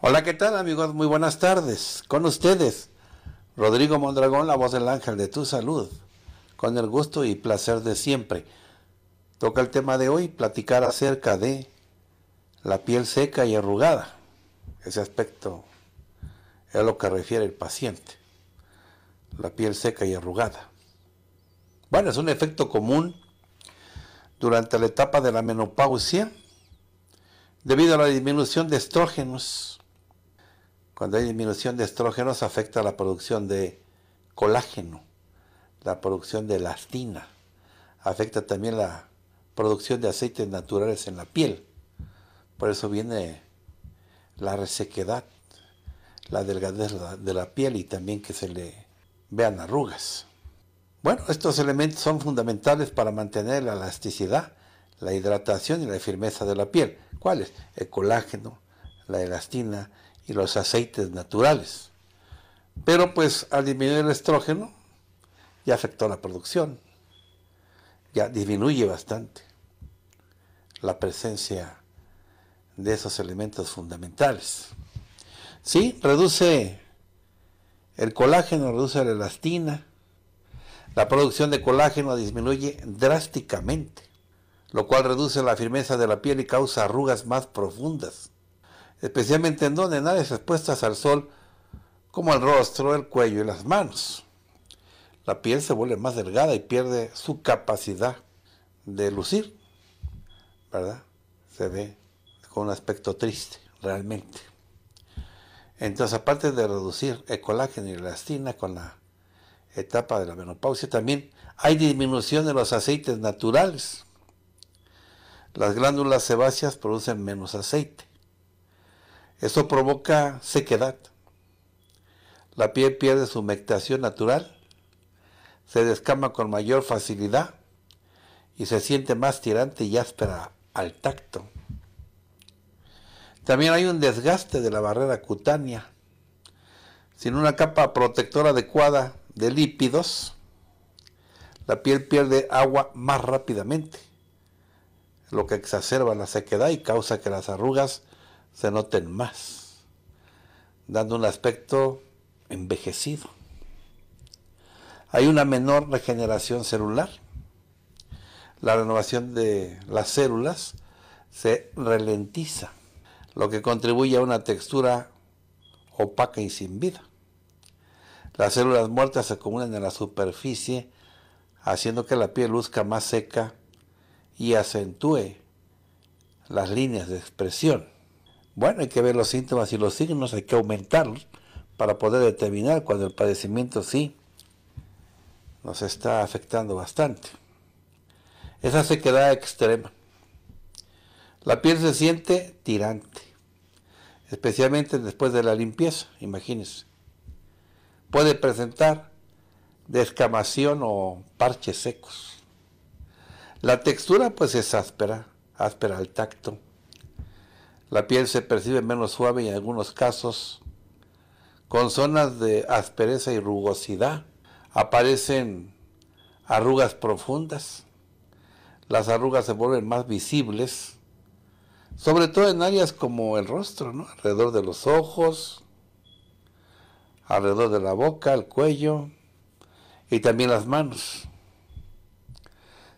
Hola, ¿qué tal, amigos? Muy buenas tardes. Con ustedes, Rodrigo Mondragón, la voz del ángel de tu salud. Con el gusto y placer de siempre. Toca el tema de hoy, platicar acerca de la piel seca y arrugada. Ese aspecto es a lo que refiere el paciente. La piel seca y arrugada. Bueno, es un efecto común durante la etapa de la menopausia debido a la disminución de estrógenos. Cuando hay disminución de estrógenos afecta la producción de colágeno, la producción de elastina, afecta también la producción de aceites naturales en la piel. Por eso viene la resequedad, la delgadez de la piel y también que se le vean arrugas. Bueno, estos elementos son fundamentales para mantener la elasticidad, la hidratación y la firmeza de la piel. ¿Cuáles? El colágeno, la elastina y los aceites naturales. Pero pues al disminuir el estrógeno, ya afectó la producción, ya disminuye bastante la presencia de esos elementos fundamentales. Sí, reduce el colágeno, reduce la elastina, la producción de colágeno disminuye drásticamente, lo cual reduce la firmeza de la piel y causa arrugas más profundas, especialmente en donde en áreas expuestas al sol, como el rostro, el cuello y las manos. La piel se vuelve más delgada y pierde su capacidad de lucir, ¿verdad? Se ve con un aspecto triste, realmente. Entonces, aparte de reducir el colágeno y la elastina con la etapa de la menopausia, también hay disminución de los aceites naturales. Las glándulas sebáceas producen menos aceite. Esto provoca sequedad. La piel pierde su humectación natural, se descama con mayor facilidad y se siente más tirante y áspera al tacto. También hay un desgaste de la barrera cutánea. Sin una capa protectora adecuada de lípidos, la piel pierde agua más rápidamente, lo que exacerba la sequedad y causa que las arrugas se noten más, dando un aspecto envejecido. Hay una menor regeneración celular. La renovación de las células se ralentiza, lo que contribuye a una textura opaca y sin vida. Las células muertas se acumulan en la superficie, haciendo que la piel luzca más seca y acentúe las líneas de expresión. Bueno, hay que ver los síntomas y los signos, hay que aumentarlos para poder determinar cuando el padecimiento sí nos está afectando bastante. Esa sequedad extrema. La piel se siente tirante, especialmente después de la limpieza, imagínense. Puede presentar descamación o parches secos. La textura pues es áspera al tacto. La piel se percibe menos suave y en algunos casos con zonas de aspereza y rugosidad. Aparecen arrugas profundas. Las arrugas se vuelven más visibles, sobre todo en áreas como el rostro, ¿no? Alrededor de los ojos, alrededor de la boca, el cuello y también las manos.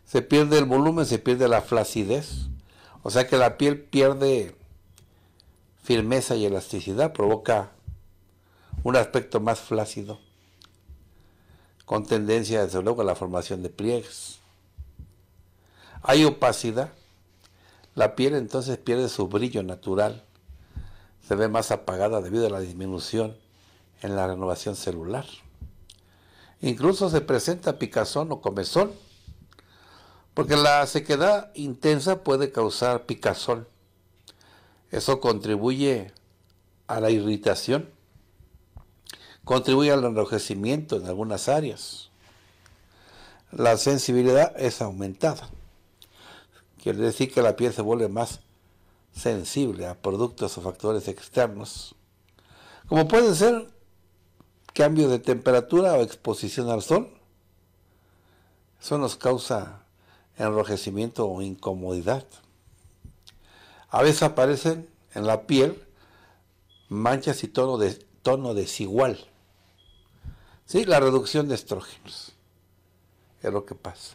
Se pierde el volumen, se pierde la flacidez, o sea que la piel pierde firmeza y elasticidad, provoca un aspecto más flácido, con tendencia desde luego a la formación de pliegues. Hay opacidad. La piel entonces pierde su brillo natural. Se ve más apagada debido a la disminución en la renovación celular. Incluso se presenta picazón o comezón, porque la sequedad intensa puede causar picazón. Eso contribuye a la irritación, contribuye al enrojecimiento en algunas áreas. La sensibilidad es aumentada. Quiere decir que la piel se vuelve más sensible a productos o factores externos, como pueden ser cambios de temperatura o exposición al sol. Eso nos causa enrojecimiento o incomodidad. A veces aparecen en la piel manchas y tono desigual. ¿Sí? La reducción de estrógenos es lo que pasa.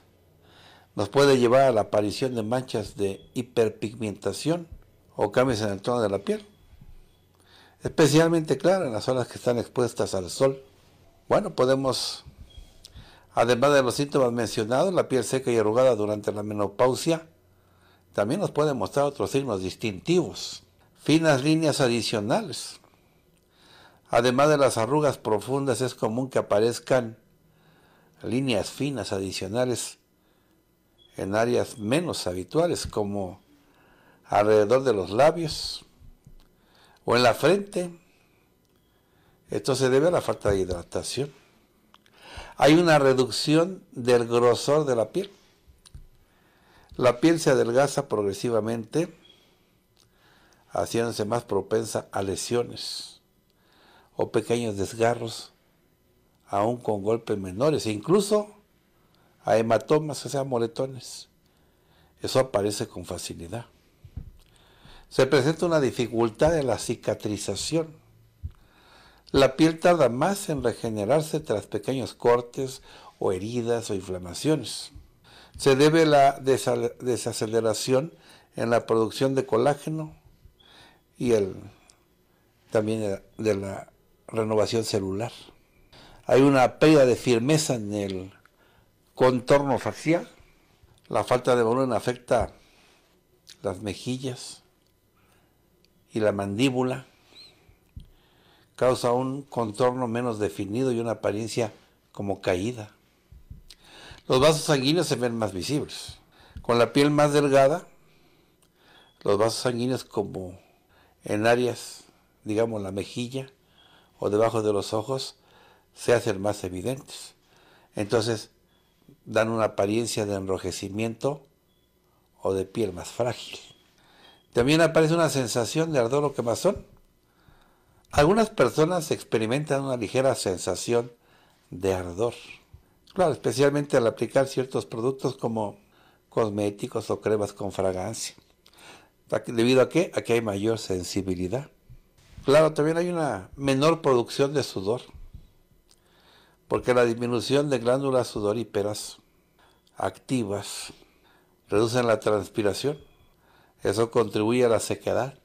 Nos puede llevar a la aparición de manchas de hiperpigmentación o cambios en el tono de la piel, especialmente, claro, en las zonas que están expuestas al sol. Bueno, podemos, además de los síntomas mencionados, la piel seca y arrugada durante la menopausia, también nos puede mostrar otros signos distintivos, finas líneas adicionales. Además de las arrugas profundas, es común que aparezcan líneas finas adicionales en áreas menos habituales, como alrededor de los labios o en la frente. Esto se debe a la falta de hidratación. Hay una reducción del grosor de la piel. La piel se adelgaza progresivamente, haciéndose más propensa a lesiones o pequeños desgarros, aún con golpes menores, incluso a hematomas, o sea, moretones. Eso aparece con facilidad. Se presenta una dificultad en la cicatrización. La piel tarda más en regenerarse tras pequeños cortes o heridas o inflamaciones. Se debe a la desaceleración en la producción de colágeno y también de la renovación celular. Hay una pérdida de firmeza en el contorno facial. La falta de volumen afecta las mejillas y la mandíbula, causa un contorno menos definido y una apariencia como caída. Los vasos sanguíneos se ven más visibles. Con la piel más delgada, los vasos sanguíneos, como en áreas, digamos la mejilla o debajo de los ojos, se hacen más evidentes. Entonces dan una apariencia de enrojecimiento o de piel más frágil. También aparece una sensación de ardor o quemazón. Algunas personas experimentan una ligera sensación de ardor, claro, especialmente al aplicar ciertos productos como cosméticos o cremas con fragancia, debido a que hay mayor sensibilidad. Claro, también hay una menor producción de sudor, porque la disminución de glándulas sudoríparas activas reducen la transpiración. Eso contribuye a la sequedad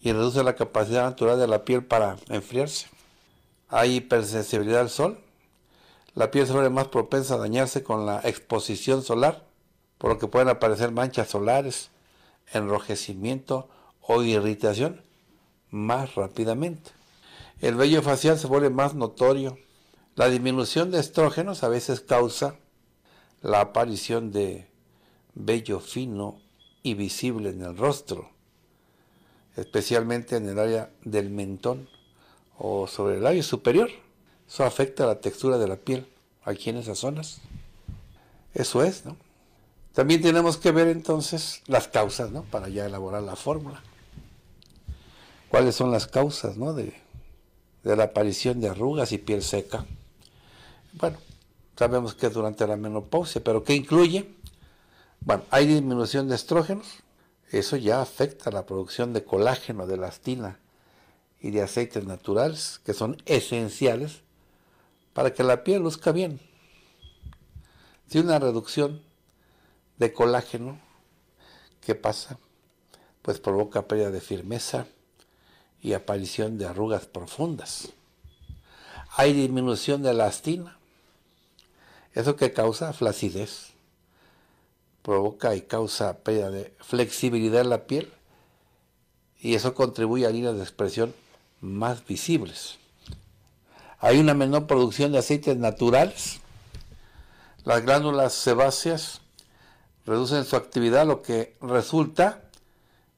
y reduce la capacidad natural de la piel para enfriarse. Hay hipersensibilidad al sol. La piel se vuelve más propensa a dañarse con la exposición solar, por lo que pueden aparecer manchas solares, enrojecimiento o irritación más rápidamente. El vello facial se vuelve más notorio. La disminución de estrógenos a veces causa la aparición de vello fino y visible en el rostro, especialmente en el área del mentón o sobre el labio superior. Eso afecta la textura de la piel aquí en esas zonas. Eso es, ¿no? También tenemos que ver entonces las causas, ¿no?, para ya elaborar la fórmula. ¿Cuáles son las causas, ¿no?, de la aparición de arrugas y piel seca? Bueno, sabemos que es durante la menopausia, pero ¿qué incluye? Bueno, hay disminución de estrógenos. Eso ya afecta la producción de colágeno, de elastina y de aceites naturales, que son esenciales para que la piel luzca bien. Si una reducción de colágeno, ¿qué pasa? Pues provoca pérdida de firmeza y aparición de arrugas profundas. Hay disminución de elastina. Eso que causa flacidez, provoca y causa pérdida de flexibilidad en la piel, y eso contribuye a líneas de expresión más visibles. hay una menor producción de aceites naturales, las glándulas sebáceas reducen su actividad, lo que resulta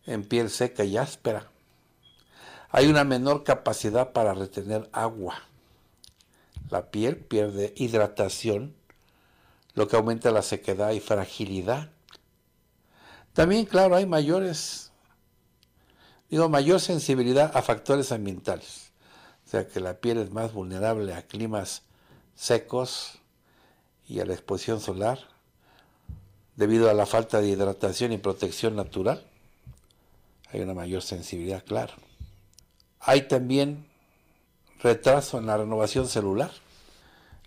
en piel seca y áspera. Hay una menor capacidad para retener agua. La piel pierde hidratación, lo que aumenta la sequedad y fragilidad. También, claro, hay mayor sensibilidad a factores ambientales. O sea que la piel es más vulnerable a climas secos y a la exposición solar debido a la falta de hidratación y protección natural. Hay una mayor sensibilidad, claro. Hay también retraso en la renovación celular.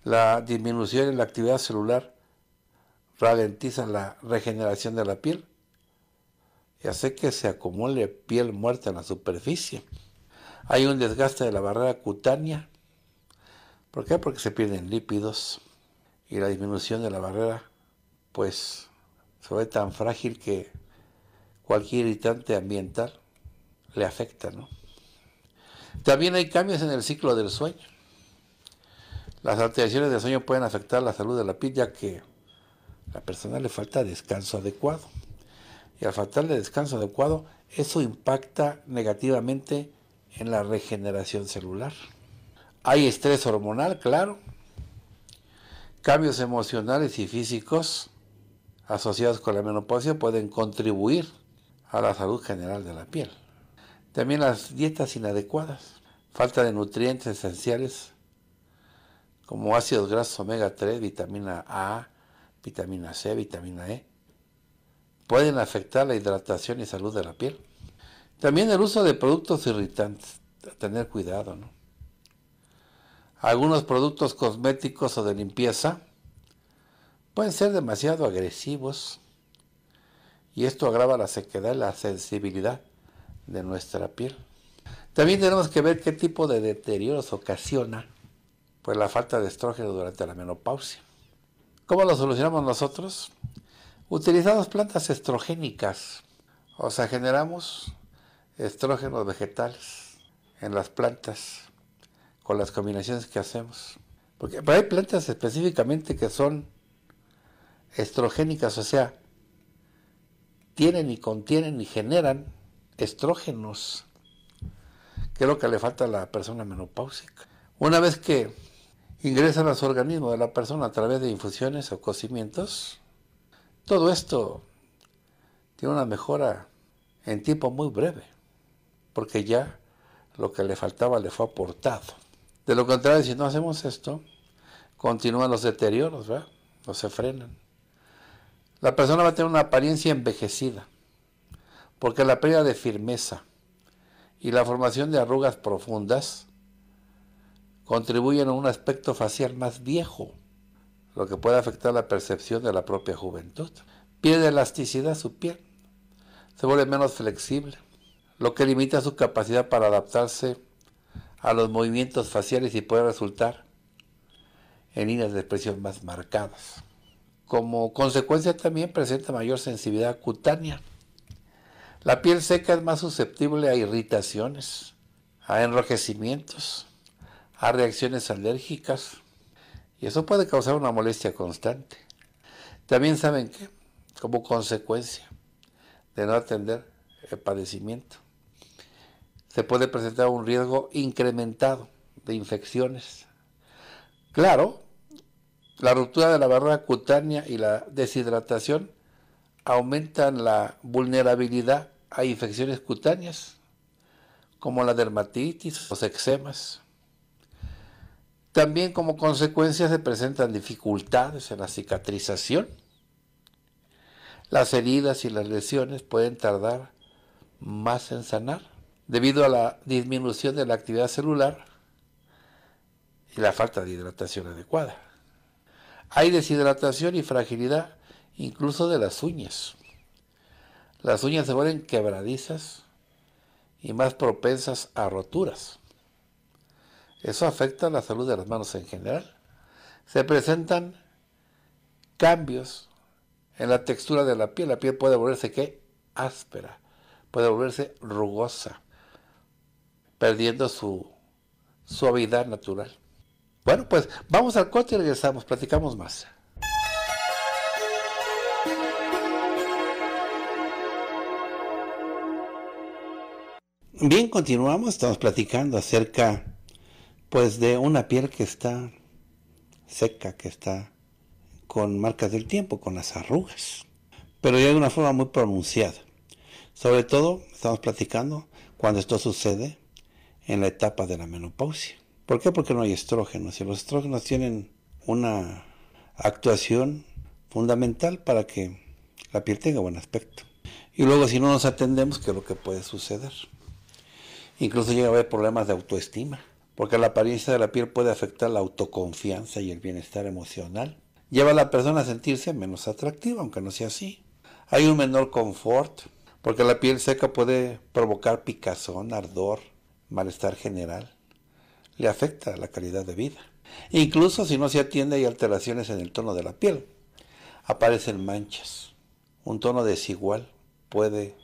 La disminución en la actividad celular ralentiza la regeneración de la piel y hace que se acumule piel muerta en la superficie. Hay un desgaste de la barrera cutánea. ¿Por qué? Porque se pierden lípidos y la disminución de la barrera pues se ve tan frágil que cualquier irritante ambiental le afecta, ¿no? También hay cambios en el ciclo del sueño. Las alteraciones del sueño pueden afectar la salud de la piel, ya que a la persona le falta descanso adecuado. Y al faltarle descanso adecuado, eso impacta negativamente en la regeneración celular. Hay estrés hormonal, claro. Cambios emocionales y físicos asociados con la menopausia pueden contribuir a la salud general de la piel. También las dietas inadecuadas, falta de nutrientes esenciales como ácidos grasos omega 3, vitamina A, vitamina C, vitamina E, pueden afectar la hidratación y salud de la piel. También el uso de productos irritantes, tener cuidado, ¿no? Algunos productos cosméticos o de limpieza pueden ser demasiado agresivos y esto agrava la sequedad y la sensibilidad de nuestra piel. También tenemos que ver qué tipo de deterioros ocasiona pues la falta de estrógeno durante la menopausia. ¿Cómo lo solucionamos nosotros? Utilizamos plantas estrogénicas, o sea, generamos estrógenos vegetales en las plantas con las combinaciones que hacemos. Porque hay plantas específicamente que son estrogénicas, o sea, tienen y contienen y generan estrógenos, que es lo que le falta a la persona menopáusica. Una vez que ingresan a su organismo de la persona a través de infusiones o cocimientos, todo esto tiene una mejora en tiempo muy breve, porque ya lo que le faltaba le fue aportado. De lo contrario, si no hacemos esto, continúan los deterioros, ¿verdad? No se frenan. La persona va a tener una apariencia envejecida, porque la pérdida de firmeza y la formación de arrugas profundas contribuyen a un aspecto facial más viejo, lo que puede afectar la percepción de la propia juventud. Pierde elasticidad su piel, se vuelve menos flexible, lo que limita su capacidad para adaptarse a los movimientos faciales y puede resultar en líneas de expresión más marcadas. Como consecuencia también presenta mayor sensibilidad cutánea. La piel seca es más susceptible a irritaciones, a enrojecimientos, a reacciones alérgicas, y eso puede causar una molestia constante. También, ¿saben qué? Como consecuencia de no atender el padecimiento, se puede presentar un riesgo incrementado de infecciones. Claro, la ruptura de la barrera cutánea y la deshidratación aumentan la vulnerabilidad a infecciones cutáneas, como la dermatitis, los eczemas. También como consecuencia se presentan dificultades en la cicatrización. Las heridas y las lesiones pueden tardar más en sanar, debido a la disminución de la actividad celular y la falta de hidratación adecuada. Hay deshidratación y fragilidad, incluso de las uñas. Las uñas se vuelven quebradizas y más propensas a roturas. Eso afecta la salud de las manos en general. Se presentan cambios en la textura de la piel. La piel puede volverse ¿qué? Áspera, puede volverse rugosa, perdiendo su suavidad natural. Bueno, pues vamos al corte y regresamos, platicamos más. Bien, continuamos, estamos platicando acerca pues de una piel que está seca, que está con marcas del tiempo, con las arrugas, pero ya de una forma muy pronunciada. Sobre todo estamos platicando cuando esto sucede en la etapa de la menopausia. ¿Por qué? Porque no hay estrógenos, y los estrógenos tienen una actuación fundamental para que la piel tenga buen aspecto. Y luego, si no nos atendemos, ¿qué es lo que puede suceder? Incluso llega a haber problemas de autoestima, porque la apariencia de la piel puede afectar la autoconfianza y el bienestar emocional. Lleva a la persona a sentirse menos atractiva, aunque no sea así. Hay un menor confort, porque la piel seca puede provocar picazón, ardor, malestar general. Le afecta la calidad de vida. Incluso si no se atiende, hay alteraciones en el tono de la piel. Aparecen manchas. Un tono desigual puede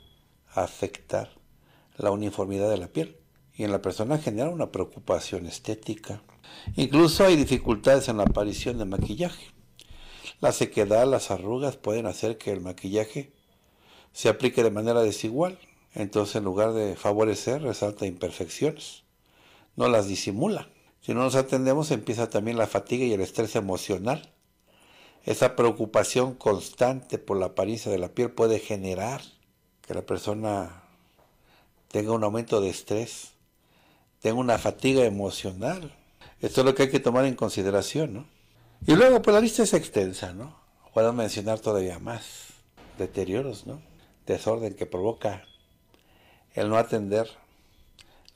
afectar la uniformidad de la piel y en la persona genera una preocupación estética. Incluso hay dificultades en la aparición de maquillaje. La sequedad, las arrugas pueden hacer que el maquillaje se aplique de manera desigual. Entonces, en lugar de favorecer, resalta imperfecciones. No las disimula. Si no nos atendemos, empieza también la fatiga y el estrés emocional. Esa preocupación constante por la apariencia de la piel puede generar que la persona tenga un aumento de estrés, tenga una fatiga emocional. Esto es lo que hay que tomar en consideración, ¿no? Y luego, pues la lista es extensa, ¿no? Puedo mencionar todavía más deterioros, ¿no? Desorden que provoca el no atender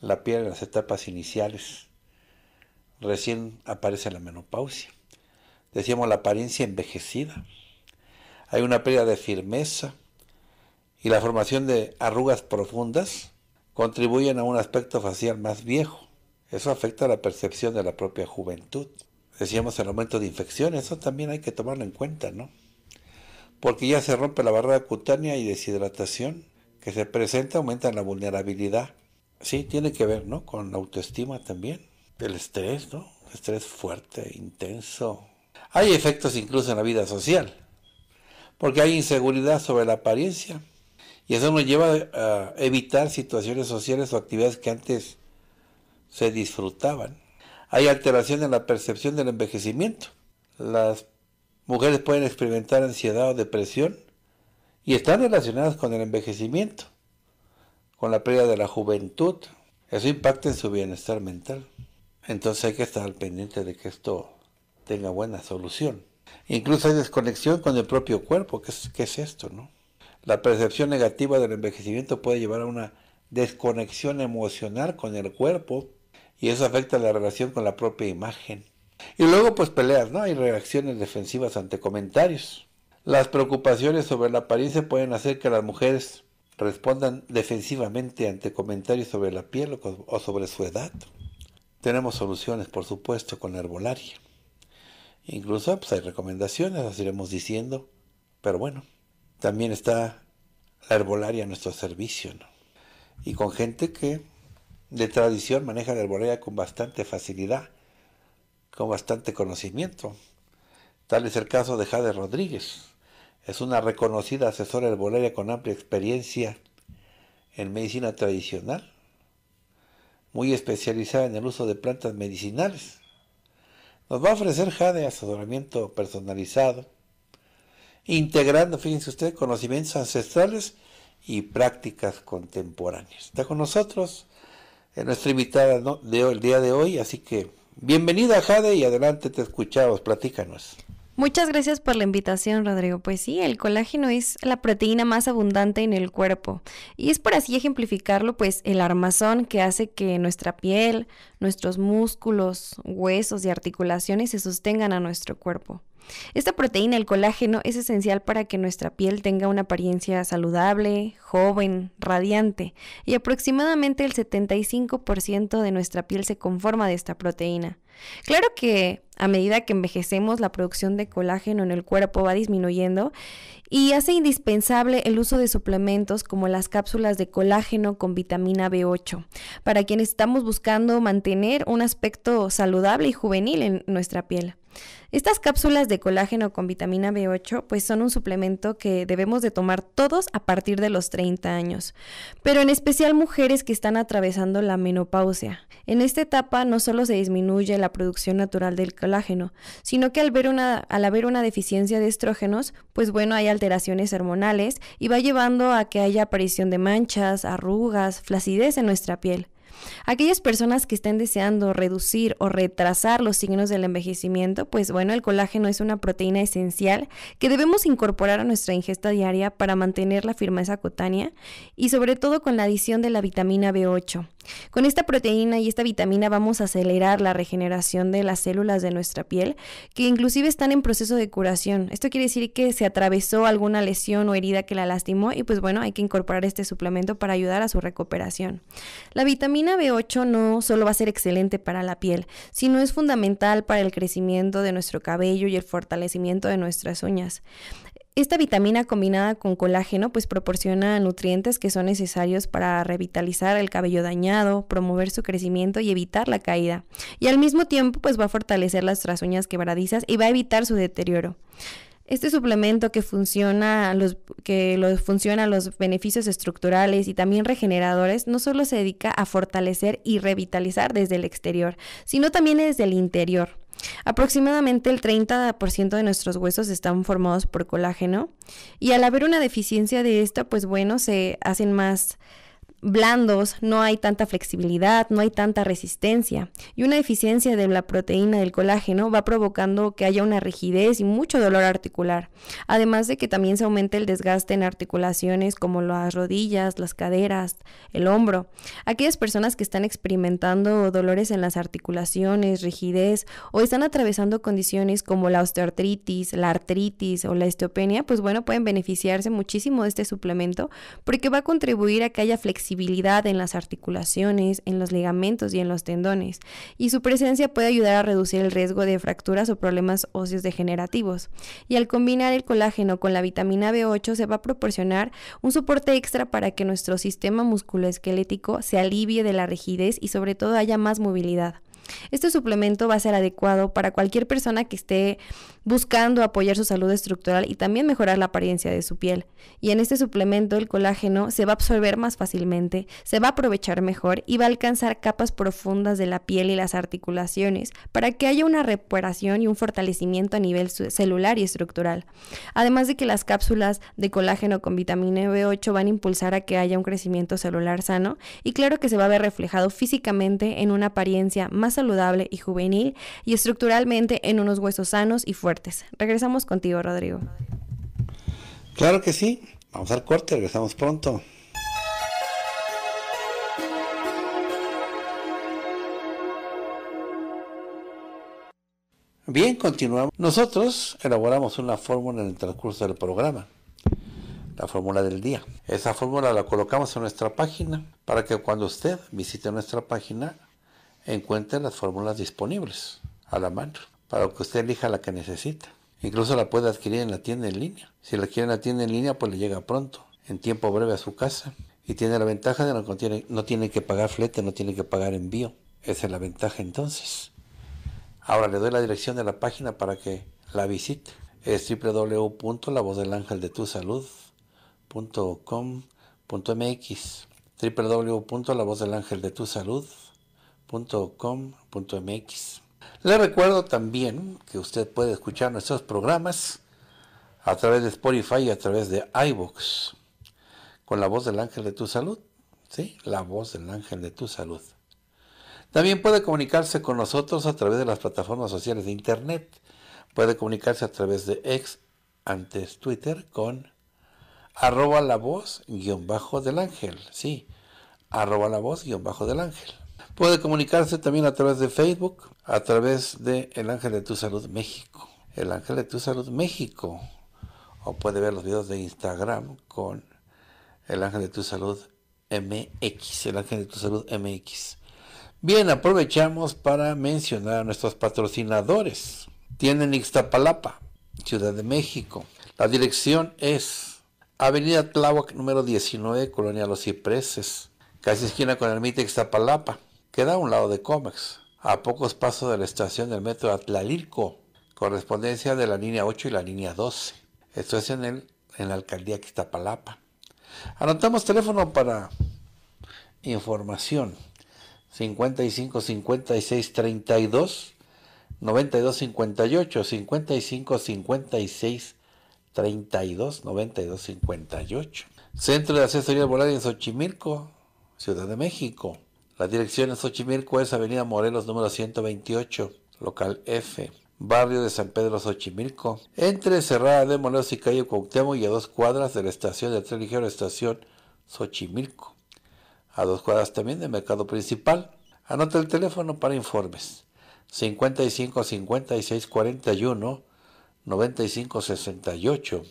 la piel en las etapas iniciales. Recién aparece la menopausia. Decíamos la apariencia envejecida. Hay una pérdida de firmeza y la formación de arrugas profundas contribuyen a un aspecto facial más viejo. Eso afecta la percepción de la propia juventud. Decíamos el aumento de infecciones, eso también hay que tomarlo en cuenta, ¿no? Porque ya se rompe la barrera cutánea y deshidratación que se presenta, aumenta la vulnerabilidad. Sí, tiene que ver, ¿no?, con la autoestima también. El estrés, ¿no? Estrés fuerte, intenso. Hay efectos incluso en la vida social, porque hay inseguridad sobre la apariencia y eso nos lleva a evitar situaciones sociales o actividades que antes se disfrutaban. Hay alteración en la percepción del envejecimiento. Las mujeres pueden experimentar ansiedad o depresión y están relacionadas con el envejecimiento, con la pérdida de la juventud. Eso impacta en su bienestar mental. Entonces hay que estar al pendiente de que esto tenga buena solución. Incluso hay desconexión con el propio cuerpo. ¿Qué es esto, no? La percepción negativa del envejecimiento puede llevar a una desconexión emocional con el cuerpo, y eso afecta la relación con la propia imagen. Y luego, pues peleas, ¿no? Hay reacciones defensivas ante comentarios. Las preocupaciones sobre la apariencia pueden hacer que las mujeres respondan defensivamente ante comentarios sobre la piel o sobre su edad. Tenemos soluciones, por supuesto, con la herbolaria. Incluso pues, hay recomendaciones, las iremos diciendo. Pero bueno, también está la herbolaria a nuestro servicio, ¿no? Y con gente que de tradición maneja la herbolaria con bastante facilidad, con bastante conocimiento. Tal es el caso de Jade Rodríguez. Es una reconocida asesora herbolaria con amplia experiencia en medicina tradicional, muy especializada en el uso de plantas medicinales. Nos va a ofrecer Jade asesoramiento personalizado, integrando, fíjense ustedes, conocimientos ancestrales y prácticas contemporáneas. Está con nosotros, es nuestra invitada, ¿no?, el día de hoy, así que bienvenida, Jade, y adelante, te escuchamos, platícanos. Muchas gracias por la invitación, Rodrigo. Pues sí, el colágeno es la proteína más abundante en el cuerpo y es, por así ejemplificarlo, pues el armazón que hace que nuestra piel, nuestros músculos, huesos y articulaciones se sostengan a nuestro cuerpo. Esta proteína, el colágeno, es esencial para que nuestra piel tenga una apariencia saludable, joven, radiante, y aproximadamente el 75% de nuestra piel se conforma de esta proteína. Claro que a medida que envejecemos, la producción de colágeno en el cuerpo va disminuyendo y hace indispensable el uso de suplementos como las cápsulas de colágeno con vitamina B8 para quienes estamos buscando mantener un aspecto saludable y juvenil en nuestra piel. Estas cápsulas de colágeno con vitamina B8 pues son un suplemento que debemos de tomar todos a partir de los 30 años, pero en especial mujeres que están atravesando la menopausia. En esta etapa no solo se disminuye la producción natural del colágeno, sino que al haber una deficiencia de estrógenos, pues bueno, hay alteraciones hormonales y va llevando a que haya aparición de manchas, arrugas, flacidez en nuestra piel. Aquellas personas que estén deseando reducir o retrasar los signos del envejecimiento, pues bueno, el colágeno es una proteína esencial que debemos incorporar a nuestra ingesta diaria para mantener la firmeza cutánea y sobre todo con la adición de la vitamina B8. Con esta proteína y esta vitamina vamos a acelerar la regeneración de las células de nuestra piel que inclusive están en proceso de curación. Esto quiere decir que se atravesó alguna lesión o herida que la lastimó y pues bueno, hay que incorporar este suplemento para ayudar a su recuperación. La vitamina B8 no solo va a ser excelente para la piel, sino es fundamental para el crecimiento de nuestro cabello y el fortalecimiento de nuestras uñas. Esta vitamina combinada con colágeno pues proporciona nutrientes que son necesarios para revitalizar el cabello dañado, promover su crecimiento y evitar la caída. Y al mismo tiempo pues va a fortalecer las uñas quebradizas y va a evitar su deterioro. Este suplemento que funciona los beneficios estructurales y también regeneradores no solo se dedica a fortalecer y revitalizar desde el exterior, sino también desde el interior. Aproximadamente el 30% de nuestros huesos están formados por colágeno y al haber una deficiencia de esta, pues bueno, se hacen más blandos, no hay tanta flexibilidad, no hay tanta resistencia y una deficiencia de la proteína del colágeno va provocando que haya una rigidez y mucho dolor articular, además de que también se aumenta el desgaste en articulaciones como las rodillas, las caderas, el hombro. Aquellas personas que están experimentando dolores en las articulaciones, rigidez o están atravesando condiciones como la osteoartritis, la artritis o la osteopenia, pues bueno, pueden beneficiarse muchísimo de este suplemento porque va a contribuir a que haya flexibilidad en las articulaciones, en los ligamentos y en los tendones, y su presencia puede ayudar a reducir el riesgo de fracturas o problemas óseos degenerativos. Y al combinar el colágeno con la vitamina B8 se va a proporcionar un soporte extra para que nuestro sistema musculoesquelético se alivie de la rigidez y sobre todo haya más movilidad. Este suplemento va a ser adecuado para cualquier persona que esté buscando apoyar su salud estructural y también mejorar la apariencia de su piel. Y en este suplemento el colágeno se va a absorber más fácilmente, se va a aprovechar mejor y va a alcanzar capas profundas de la piel y las articulaciones para que haya una reparación y un fortalecimiento a nivel celular y estructural. Además de que las cápsulas de colágeno con vitamina B8 van a impulsar a que haya un crecimiento celular sano y claro que se va a ver reflejado físicamente en una apariencia más saludable y juvenil y estructuralmente en unos huesos sanos y fuertes. Regresamos contigo, Rodrigo. Claro que sí. Vamos al corte, regresamos pronto. Bien, continuamos. Nosotros elaboramos una fórmula en el transcurso del programa, la fórmula del día. Esa fórmula la colocamos en nuestra página para que cuando usted visite nuestra página encuentre las fórmulas disponibles a la mano, para que usted elija la que necesita. Incluso la puede adquirir en la tienda en línea. Si la quiere en la tienda en línea, pues le llega pronto, en tiempo breve a su casa. Y tiene la ventaja de que no tiene que pagar flete, no tiene que pagar envío. Esa es la ventaja entonces. Ahora le doy la dirección de la página para que la visite. Es www.lavozdelangeldetusalud.com.mx www.lavozdelangeldetusalud.com.mx. Les recuerdo también que usted puede escuchar nuestros programas a través de Spotify y a través de iVoox con La Voz del Ángel de tu Salud, ¿sí? La Voz del Ángel de tu Salud. También puede comunicarse con nosotros a través de las plataformas sociales de internet. Puede comunicarse a través de X, antes Twitter, con @lavoz_del ángel, sí, @lavoz_del ángel. Puede comunicarse también a través de Facebook, a través de El Ángel de tu Salud México. El Ángel de tu Salud México, o puede ver los videos de Instagram con El Ángel de tu Salud MX, El Ángel de tu Salud MX. Bien, aprovechamos para mencionar a nuestros patrocinadores. Tienen Ixtapalapa, Ciudad de México. La dirección es Avenida Tláhuac, número 19, Colonia Los Cipreses, casi esquina con Ermita Ixtapalapa. Queda a un lado de Comex, a pocos pasos de la estación del metro Atlalilco, correspondencia de la línea 8 y la línea 12. Esto es en la alcaldía de Ixtapalapa. Anotamos teléfono para información: 55 56 32 92 58, 55 56 32 92 58. Centro de Asesoría Volar en Xochimilco, Ciudad de México. La dirección en Xochimilco es Avenida Morelos número 128, local F, barrio de San Pedro Xochimilco, entre Cerrada de Morelos y calle Cuauhtémoc, y a 2 cuadras de la estación del tren ligero, estación Xochimilco, a 2 cuadras también del mercado principal. Anota el teléfono para informes: 55 56 41 95 68,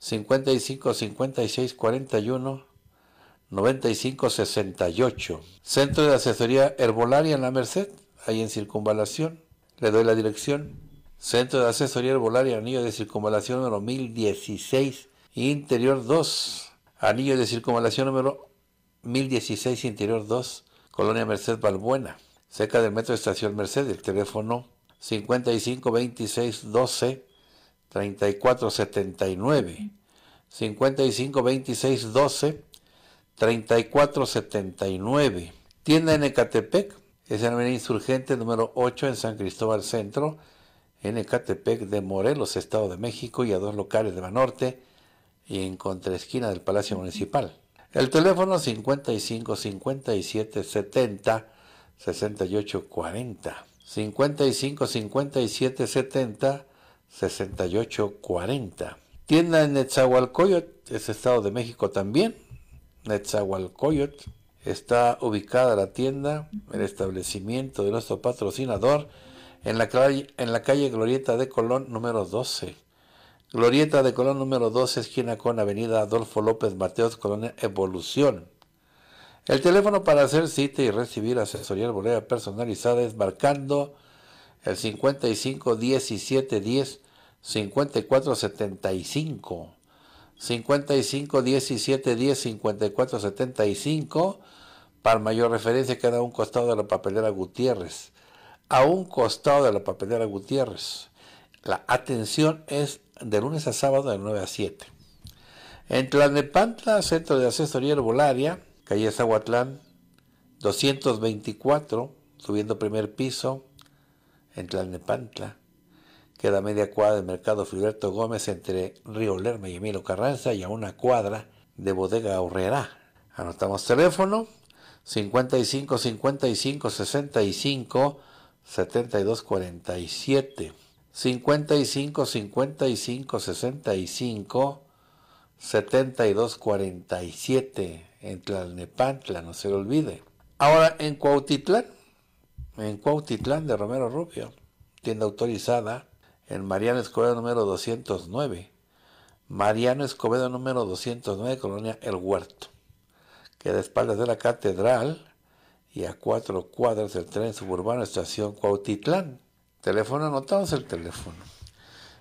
55 56 41 95 68. Centro de Asesoría Herbolaria en La Merced, ahí en Circunvalación. Le doy la dirección: Centro de Asesoría Herbolaria, Anillo de Circunvalación número 1016, Interior 2, Anillo de Circunvalación número 1016, Interior 2, Colonia Merced Balbuena, cerca del metro Estación Merced. El teléfono 55 26 12 34 79, 55 26 12 34 79. Tienda en Ecatepec, es en Avenida Insurgente número 8 en San Cristóbal Centro, en Ecatepec de Morelos, Estado de México, y a 2 locales de Banorte y en contraesquina del Palacio Municipal. El teléfono 55 57 70 68 40. 55 57 70 68 40. Tienda en Netzahualcóyotl, es Estado de México también. Netzahualcóyotl está ubicada la tienda, el establecimiento de nuestro patrocinador, en la calle Glorieta de Colón número 12. Glorieta de Colón número 12, esquina con Avenida Adolfo López Mateos, Colonia Evolución. El teléfono para hacer cita y recibir asesoría herbolaria personalizada es marcando el 55 17 10 54 75. 55 17 10 54 75. Para mayor referencia, queda a un costado de la papelera Gutiérrez. A un costado de la papelera Gutiérrez. La atención es de lunes a sábado de 9 a 7. En Tlalnepantla, Centro de Asesoría Herbolaria, calle Zahuatlán 224, subiendo primer piso, en Tlalnepantla. Queda a media cuadra del mercado Filiberto Gómez, entre Río Lerma y Emilio Carranza, y a 1 cuadra de Bodega Aurrerá. Anotamos teléfono: 55 55 65 72 47. 55 55 65 72 47 en Tlalnepantla, no se lo olvide. Ahora en Cuautitlán de Romero Rubio, tienda autorizada en Mariano Escobedo número 209. Mariano Escobedo número 209, Colonia El Huerto. Queda a espaldas de la Catedral y a 4 cuadras del tren suburbano, estación Cuautitlán. Teléfono, anotamos el teléfono: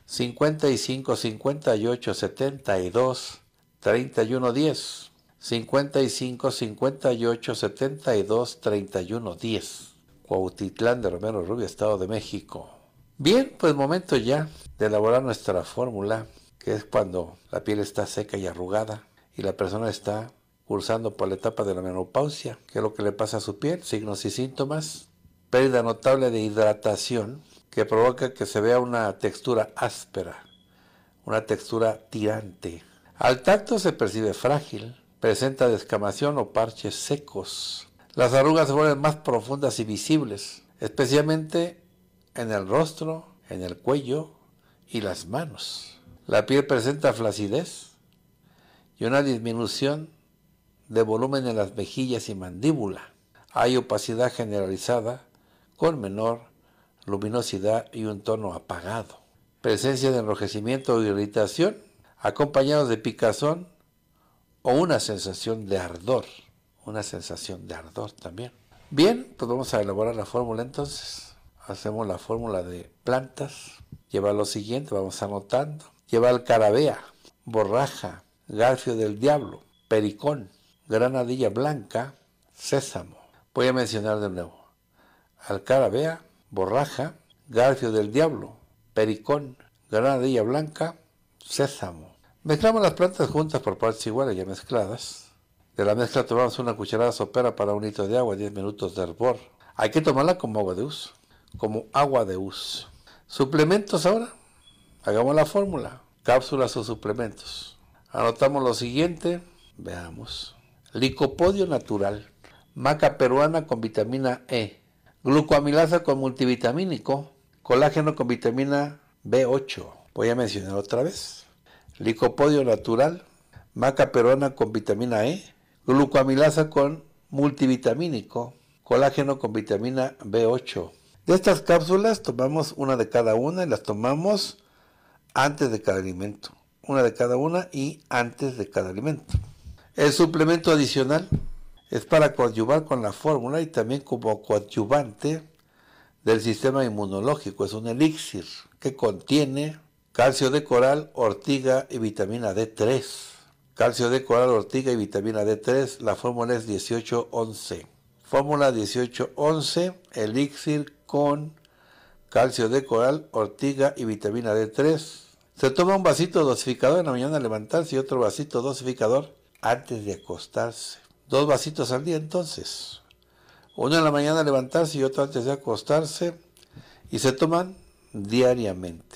55 58 72 31 10. 55 58 72 31 10. Cuautitlán de Romero Rubio, Estado de México. Bien, pues momento ya de elaborar nuestra fórmula, que es cuando la piel está seca y arrugada y la persona está cursando por la etapa de la menopausia. ¿Qué es lo que le pasa a su piel? Signos y síntomas: pérdida notable de hidratación, que provoca que se vea una textura áspera, una textura tirante. Al tacto se percibe frágil, presenta descamación o parches secos. Las arrugas se vuelven más profundas y visibles, especialmente en el rostro, en el cuello y las manos. La piel presenta flacidez y una disminución de volumen en las mejillas y mandíbula. Hay opacidad generalizada, con menor luminosidad y un tono apagado. presencia de enrojecimiento o de irritación, acompañados de picazón o una sensación de ardor. Una sensación de ardor también. Bien, pues vamos a elaborar la fórmula entonces. Hacemos la fórmula de plantas. Lleva lo siguiente, vamos anotando. Lleva alcaravea, borraja, garfio del diablo, pericón, granadilla blanca, sésamo. Voy a mencionar de nuevo. Alcaravea, borraja, garfio del diablo, pericón, granadilla blanca, sésamo. Mezclamos las plantas juntas por partes iguales, ya mezcladas. De la mezcla tomamos una cucharada sopera para un litro de agua, 10 minutos de hervor. Hay que tomarla como agua de uso. Como agua de uso. Suplementos ahora. Hagamos la fórmula. Cápsulas o suplementos. Anotamos lo siguiente. Veamos. Licopodio natural. Maca peruana con vitamina E. Glucoamilasa con multivitamínico. Colágeno con vitamina B8. Voy a mencionar otra vez. Licopodio natural. Maca peruana con vitamina E. Glucoamilasa con multivitamínico, colágeno con vitamina B8. De estas cápsulas tomamos una de cada una y las tomamos antes de cada alimento. Una de cada una y antes de cada alimento. El suplemento adicional es para coadyuvar con la fórmula y también como coadyuvante del sistema inmunológico. Es un elixir que contiene calcio de coral, ortiga y vitamina D3. Calcio de coral, ortiga y vitamina D3. La fórmula es 18-11. Fórmula 18-11, elixir con calcio de coral, ortiga y vitamina D3. Se toma un vasito dosificador en la mañana al levantarse y otro vasito dosificador antes de acostarse. 2 vasitos al día entonces. Uno en la mañana al levantarse y otro antes de acostarse. Y se toman diariamente.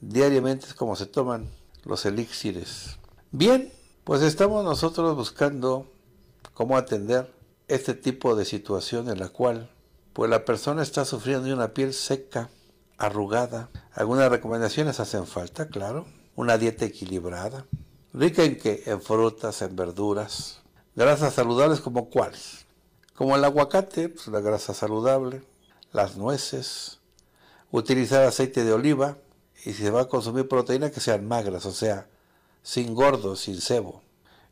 Diariamente es como se toman los elixires. Bien. Pues estamos nosotros buscando cómo atender este tipo de situación en la cual pues la persona está sufriendo de una piel seca, arrugada. Algunas recomendaciones hacen falta, claro. Una dieta equilibrada, rica en qué, en frutas, en verduras, grasas saludables como cuáles, como el aguacate, pues la grasa saludable, las nueces, utilizar aceite de oliva y si se va a consumir proteína que sean magras, o sea, sin gordo, sin sebo.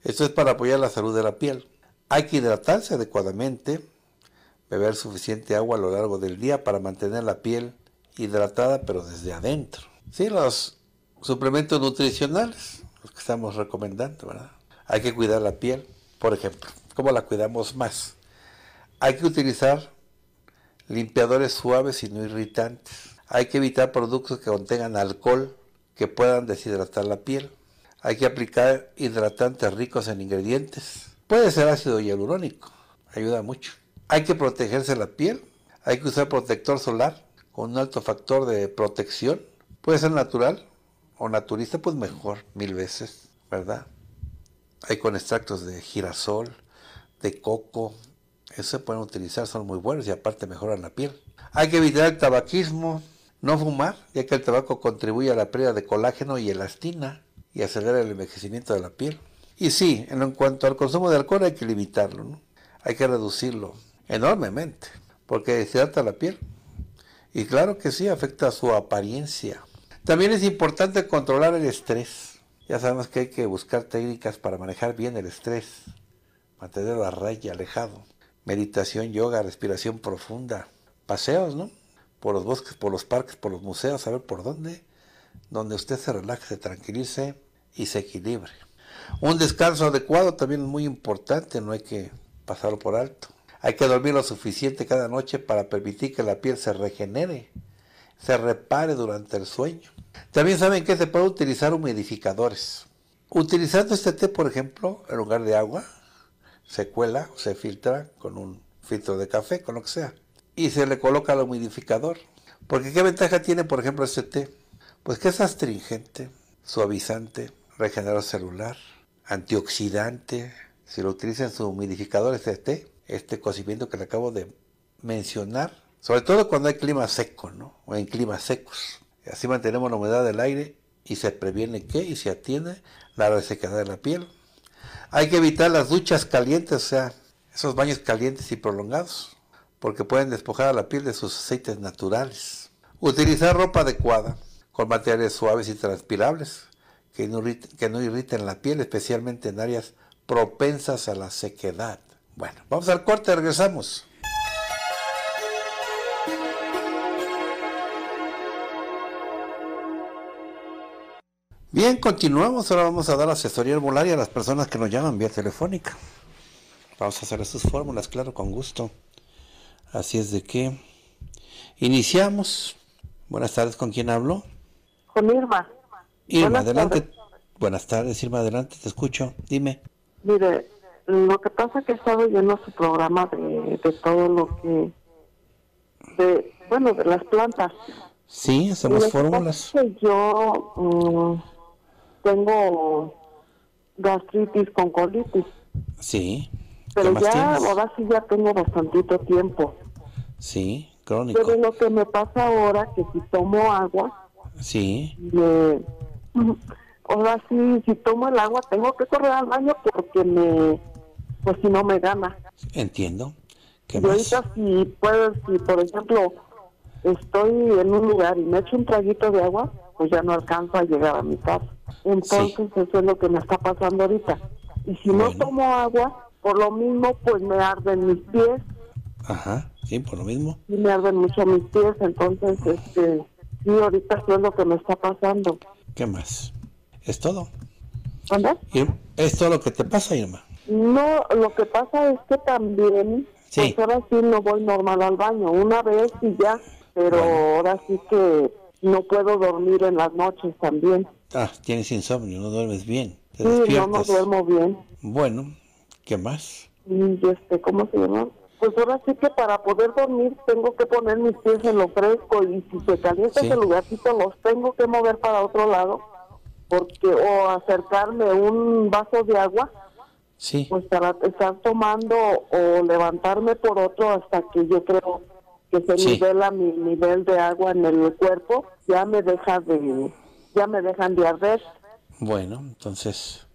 Esto es para apoyar la salud de la piel. Hay que hidratarse adecuadamente, beber suficiente agua a lo largo del día para mantener la piel hidratada, pero desde adentro. Sí, los suplementos nutricionales, los que estamos recomendando, ¿verdad? Hay que cuidar la piel, por ejemplo. ¿Cómo la cuidamos más? Hay que utilizar limpiadores suaves y no irritantes. Hay que evitar productos que contengan alcohol que puedan deshidratar la piel. Hay que aplicar hidratantes ricos en ingredientes. Puede ser ácido hialurónico, ayuda mucho. Hay que protegerse la piel. Hay que usar protector solar con un alto factor de protección. Puede ser natural o naturista, pues mejor, 1000 veces, ¿verdad? Hay con extractos de girasol, de coco. Eso se pueden utilizar, son muy buenos y aparte mejoran la piel. Hay que evitar el tabaquismo, no fumar, ya que el tabaco contribuye a la pérdida de colágeno y elastina y acelerar el envejecimiento de la piel. Y sí, en cuanto al consumo de alcohol hay que limitarlo, ¿no? Hay que reducirlo enormemente, porque deshidrata la piel. Y claro que sí, afecta su apariencia. También es importante controlar el estrés. Ya sabemos que hay que buscar técnicas para manejar bien el estrés, mantener la raya, alejado. Meditación, yoga, respiración profunda, paseos, ¿no? Por los bosques, por los parques, por los museos, a ver por dónde, donde usted se relaje, se tranquilice y se equilibre. Un descanso adecuado también es muy importante, no hay que pasarlo por alto. Hay que dormir lo suficiente cada noche para permitir que la piel se regenere, se repare durante el sueño. También saben que se puede utilizar humidificadores. Utilizando este té, por ejemplo, en lugar de agua, se cuela o se filtra con un filtro de café, con lo que sea, y se le coloca al humidificador. Porque ¿qué ventaja tiene, por ejemplo, este té? Pues que es astringente, suavizante, regenerador celular, antioxidante. Si lo utilizan sus humidificadores de té, este cocimiento que le acabo de mencionar, sobre todo cuando hay clima seco, ¿no? O en climas secos. Así mantenemos la humedad del aire y se previene que y se atiende la resequedad de la piel. Hay que evitar las duchas calientes, o sea, esos baños calientes y prolongados, porque pueden despojar a la piel de sus aceites naturales. Utilizar ropa adecuada, con materiales suaves y transpirables que no irriten la piel, especialmente en áreas propensas a la sequedad. Bueno, vamos al corte, regresamos. Bien, continuamos. Ahora vamos a dar asesoría herbolaria a las personas que nos llaman vía telefónica. Vamos a hacer sus fórmulas, claro, con gusto. Así es de que iniciamos. Buenas tardes, ¿con quién hablo? Con Irma. Irma, buenas adelante. Tardes. Buenas tardes, Irma, adelante, te escucho. Dime. Mire, lo que pasa es que estaba oyendo su programa de todo lo que... de las plantas. Sí, hacemos fórmulas. Yo... tengo gastritis con colitis. Sí. Pero ya tienes? Ahora sí ya tengo bastantito tiempo. Sí, crónico. Pero lo que me pasa ahora que si tomo agua. Sí. Ahora sí, si tomo el agua tengo que correr al baño porque pues si no me gana. Entiendo. ¿Qué más? Ahorita si por ejemplo estoy en un lugar y me echo un traguito de agua, pues ya no alcanzo a llegar a mi casa. Entonces sí, eso es lo que me está pasando ahorita. Y si no tomo agua, por lo mismo, pues me arden mis pies. Ajá, sí, por lo mismo. Y me arden mucho mis pies, entonces, sí, ahorita eso es lo que me está pasando. ¿Qué más? ¿Es todo? ¿Dónde? ¿Es todo lo que te pasa, Irma? No, lo que pasa es que también, sí, pues ahora sí no voy normal al baño, una vez y ya, pero ahora sí que no puedo dormir en las noches también. Ah, tienes insomnio, no duermes bien. Te despiertas. No duermo bien. Bueno, ¿qué más? Y ¿cómo se llama? Pues ahora sí que para poder dormir tengo que poner mis pies en lo fresco y si se calienta ese lugarcito los tengo que mover para otro lado porque o acercarme un vaso de agua, sí, pues para estar tomando o levantarme por otro hasta que yo creo que se nivela mi nivel de agua en el cuerpo, ya me dejan de arder. Bueno, entonces,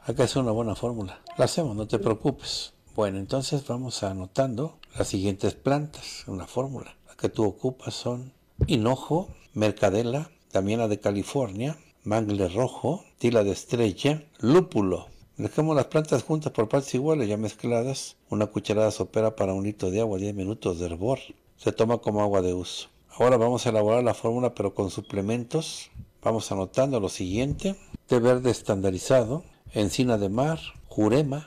acá es una buena fórmula. La hacemos, no te preocupes. Bueno, entonces vamos anotando las siguientes plantas, una fórmula. La que tú ocupas son hinojo, mercadela, también la de California, mangle rojo, tila de estrella, lúpulo. Dejamos las plantas juntas por partes iguales, ya mezcladas. Una cucharada sopera para un litro de agua, 10 minutos de hervor. Se toma como agua de uso. Ahora vamos a elaborar la fórmula, pero con suplementos. Vamos anotando lo siguiente: té verde estandarizado, encina de mar, jurema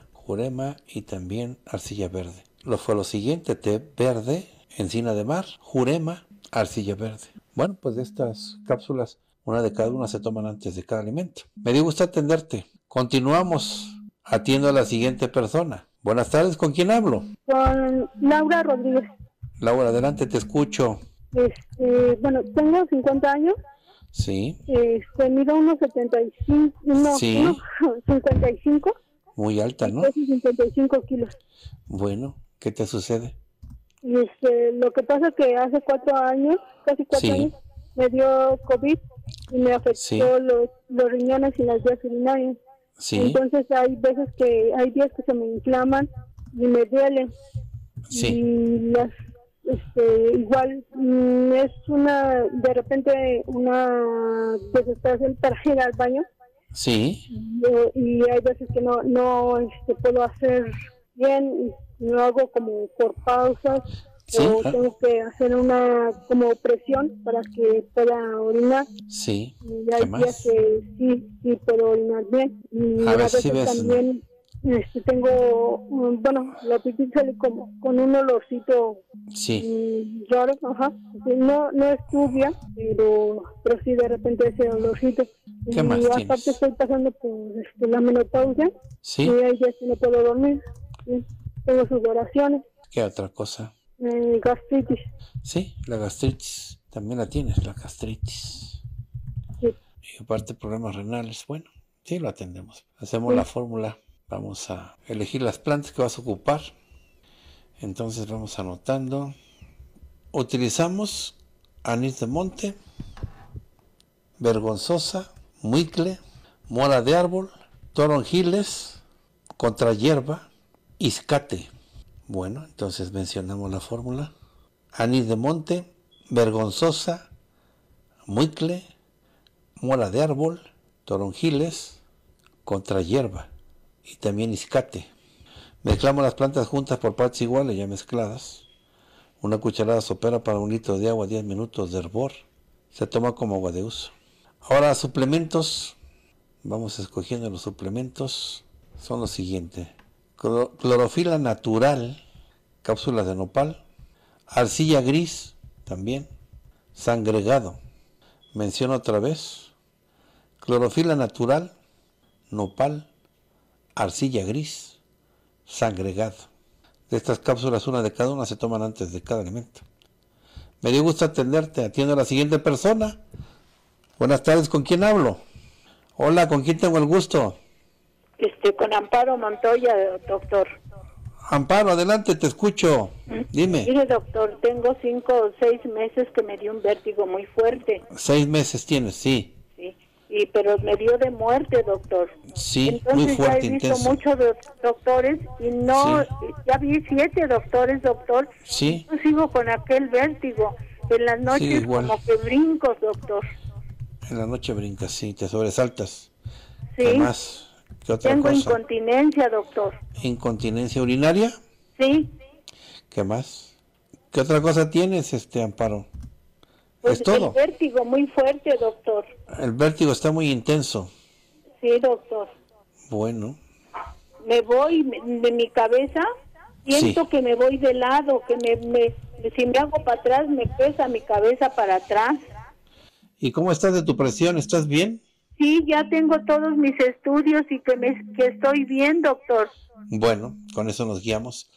y también arcilla verde. Lo fue lo siguiente: té verde, encina de mar, jurema, arcilla verde. Bueno, pues de estas cápsulas, una de cada una se toman antes de cada alimento. Me dio gusto atenderte. Continuamos. Atiendo a la siguiente persona. Buenas tardes, ¿con quién hablo? Con Laura Rodríguez. Laura, adelante, te escucho. Tengo 50 años. Sí. Mido unos 75, unos 55. Muy alta, ¿no? 55 kilos. Bueno, ¿qué te sucede? Lo que pasa es que hace 4 años, casi 4 años, me dio COVID y me afectó los riñones y las vías urinarias. Sí. Entonces hay días que se me inflaman y me duelen. Sí. Y igual es de repente una desesperación para ir al baño. Sí. Y hay veces que no puedo hacer bien, lo hago como por pausas, sí, o claro, tengo que hacer una como presión para que pueda orinar. Sí. Y hay días que sí puedo orinar bien. Y a veces también tengo, la pipí sale como con un olorcito raro, ajá. No es tubia, pero sí de repente ese olorcito. ¿Qué más aparte tienes? Estoy pasando por la menopausia. Sí. Y ahí ya no puedo dormir. ¿Sí? Tengo sudoraciones. ¿Qué otra cosa? Gastritis. Sí, la gastritis. También la tienes, la gastritis. Sí. Y aparte problemas renales. Bueno, sí lo atendemos. Hacemos la fórmula. Vamos a elegir las plantas que vas a ocupar. Entonces vamos anotando. Utilizamos anís de monte, vergonzosa, muicle, mora de árbol, toronjiles, contrahierba, iscate. Bueno, entonces mencionamos la fórmula. Anís de monte, vergonzosa, muicle, mola de árbol, toronjiles, contra hierba y también iscate. Mezclamos las plantas juntas por partes iguales, ya mezcladas. Una cucharada sopera para 1 litro de agua, 10 minutos de hervor. Se toma como agua de uso. Ahora, suplementos. Vamos escogiendo los suplementos. Son los siguientes: clorofila natural, cápsulas de nopal, arcilla gris también, sangregado. Menciono otra vez: clorofila natural, nopal, arcilla gris, sangregado. De estas cápsulas, una de cada una, se toman antes de cada alimento. Me dio gusto atenderte. Atiendo a la siguiente persona. Buenas tardes, ¿con quién hablo? Hola, ¿con quién tengo el gusto? Con Amparo Montoya, doctor. Amparo, adelante, te escucho. Dime. Mire, doctor, tengo 5 o 6 meses que me dio un vértigo muy fuerte. 6 meses tienes, sí. Sí, y, pero me dio de muerte, doctor. Sí, entonces, muy fuerte, intenso. Entonces ya he visto muchos doctores y no... Sí. Ya vi 7 doctores, doctor. Sí. Yo sigo con aquel vértigo. En las noches sí, como que brinco, doctor. En la noche brincas, sí, te sobresaltas. Sí. Además, ¿qué otra cosa? Tengo incontinencia, doctor. ¿Incontinencia urinaria? Sí. ¿Qué más? ¿Qué otra cosa tienes, Amparo? Pues ¿es todo? El vértigo muy fuerte, doctor. El vértigo está muy intenso. Sí, doctor. Bueno. Me voy de mi cabeza, siento sí, que me voy de lado, que si me hago para atrás me pesa mi cabeza para atrás. ¿Y cómo estás de tu presión? ¿Estás bien? Sí, ya tengo todos mis estudios y que estoy bien, doctor. Bueno, con eso nos guiamos.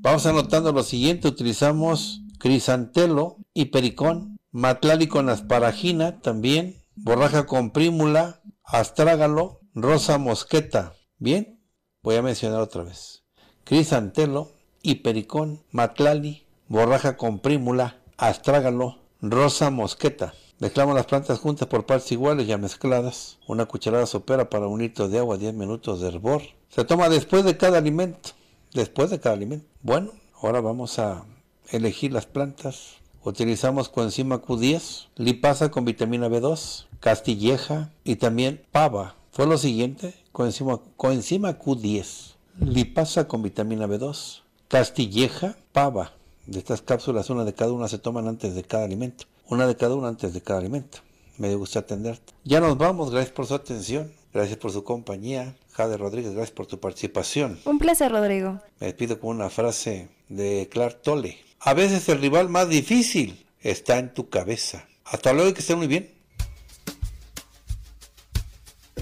Vamos anotando lo siguiente. Utilizamos crisantelo, hipericón, matlari con asparagina también, borraja con prímula, astrágalo, rosa mosqueta. Bien, voy a mencionar otra vez. Crisantelo, hipericón, matlari, borraja con prímula, astrágalo, rosa mosqueta. Mezclamos las plantas juntas por partes iguales, ya mezcladas. Una cucharada sopera para 1 litro de agua, 10 minutos de hervor. Se toma después de cada alimento. Después de cada alimento. Bueno, ahora vamos a elegir las plantas. Utilizamos coenzima Q10, lipasa con vitamina B2, castilleja y también pava. Fue lo siguiente, coenzima Q10, lipasa con vitamina B2, castilleja, pava. De estas cápsulas, una de cada una se toman antes de cada alimento. Una de cada una antes de cada alimento. Me gusta atenderte. Ya nos vamos. Gracias por su atención. Gracias por su compañía. Jade Rodríguez, gracias por tu participación. Un placer, Rodrigo. Me despido con una frase de Clark Tolle. A veces el rival más difícil está en tu cabeza. Hasta luego y que estén muy bien.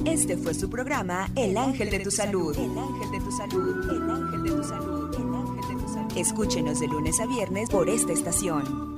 Este fue su programa El Ángel de tu Salud. El Ángel de tu Salud. El Ángel de tu Salud. El Ángel de tu Salud. Escúchenos de lunes a viernes por esta estación.